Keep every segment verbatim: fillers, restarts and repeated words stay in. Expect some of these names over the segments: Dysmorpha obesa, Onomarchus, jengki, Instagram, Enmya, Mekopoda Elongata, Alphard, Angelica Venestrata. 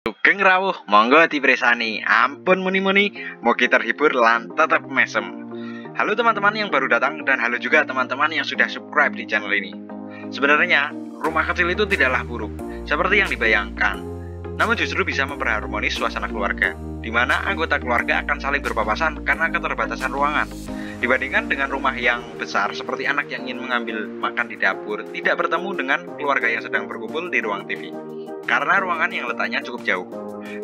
Sugeng rawuh, monggo dipresani. Ampun muni-muni, mau kita terhibur lan tetap mesem. Halo teman-teman yang baru datang dan halo juga teman-teman yang sudah subscribe di channel ini. Sebenarnya rumah kecil itu tidaklah buruk seperti yang dibayangkan, namun justru bisa memperharmonis suasana keluarga, di mana anggota keluarga akan saling berpapasan karena keterbatasan ruangan. Dibandingkan dengan rumah yang besar seperti anak yang ingin mengambil makan di dapur tidak bertemu dengan keluarga yang sedang berkumpul di ruang T V. Karena ruangan yang letaknya cukup jauh,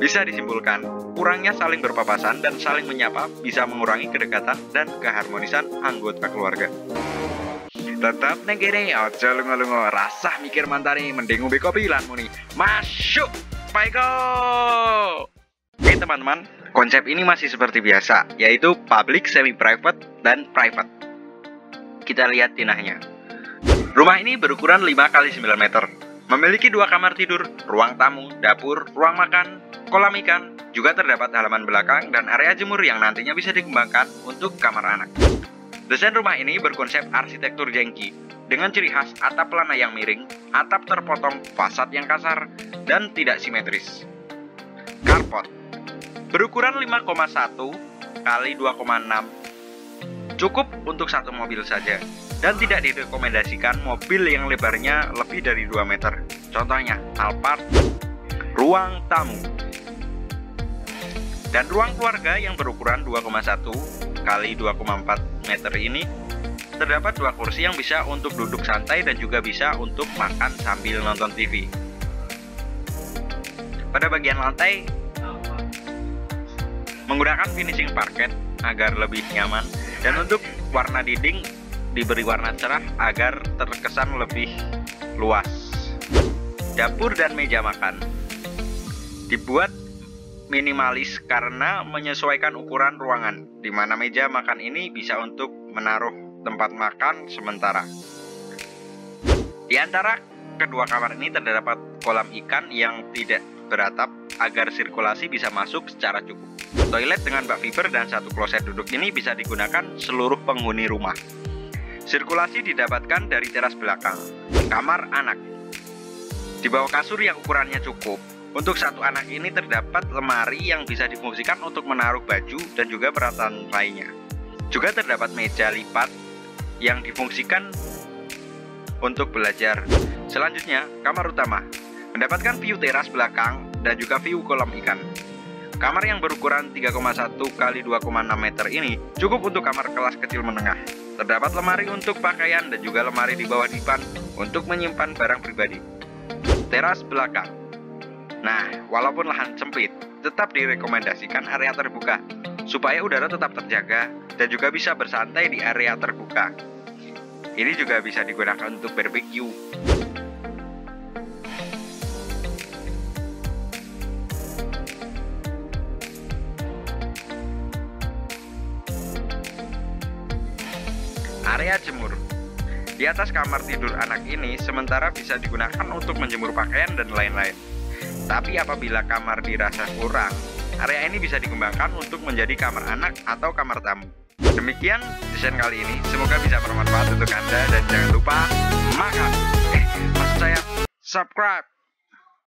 bisa disimpulkan kurangnya saling berpapasan dan saling menyapa bisa mengurangi kedekatan dan keharmonisan anggota keluarga. Tetap neng kene ojo lungo-lungo, rasah mikir mantane mending ngombe kopi lan muni masuk paiko. Oke teman-teman, konsep ini masih seperti biasa, yaitu public, semi private, dan private. Kita lihat tinahnya. Rumah ini berukuran lima kali sembilan meter. Memiliki dua kamar tidur, ruang tamu, dapur, ruang makan, kolam ikan, juga terdapat halaman belakang dan area jemur yang nantinya bisa dikembangkan untuk kamar anak. Desain rumah ini berkonsep arsitektur jengki, dengan ciri khas atap pelana yang miring, atap terpotong, fasad yang kasar, dan tidak simetris. Carport berukuran lima koma satu kali dua koma enam, cukup untuk satu mobil saja. Dan tidak direkomendasikan mobil yang lebarnya lebih dari dua meter. Contohnya Alphard, ruang tamu, dan ruang keluarga yang berukuran dua koma satu kali dua koma empat meter ini terdapat dua kursi yang bisa untuk duduk santai dan juga bisa untuk makan sambil nonton T V. Pada bagian lantai menggunakan finishing parket agar lebih nyaman, dan untuk warna dinding diberi warna cerah agar terkesan lebih luas. Dapur dan meja makan dibuat minimalis karena menyesuaikan ukuran ruangan, di mana meja makan ini bisa untuk menaruh tempat makan sementara. Di antara kedua kamar ini terdapat kolam ikan yang tidak beratap agar sirkulasi bisa masuk secara cukup. Toilet dengan bak fiber dan satu kloset duduk ini bisa digunakan seluruh penghuni rumah. Sirkulasi didapatkan dari teras belakang. Kamar anak di bawah kasur yang ukurannya cukup. Untuk satu anak ini terdapat lemari yang bisa difungsikan untuk menaruh baju dan juga peralatan lainnya. Juga terdapat meja lipat yang difungsikan untuk belajar. Selanjutnya, kamar utama mendapatkan view teras belakang dan juga view kolam ikan. Kamar yang berukuran tiga koma satu kali dua koma enam meter ini cukup untuk kamar kelas kecil menengah. Terdapat lemari untuk pakaian dan juga lemari di bawah dipan untuk menyimpan barang pribadi. Teras belakang. Nah, walaupun lahan sempit, tetap direkomendasikan area terbuka supaya udara tetap terjaga dan juga bisa bersantai di area terbuka. Ini juga bisa digunakan untuk barbecue. Area jemur di atas kamar tidur anak ini sementara bisa digunakan untuk menjemur pakaian dan lain-lain. Tapi apabila kamar dirasa kurang, area ini bisa dikembangkan untuk menjadi kamar anak atau kamar tamu. Demikian desain kali ini, semoga bisa bermanfaat untuk Anda dan jangan lupa makan. Eh, maksud saya subscribe.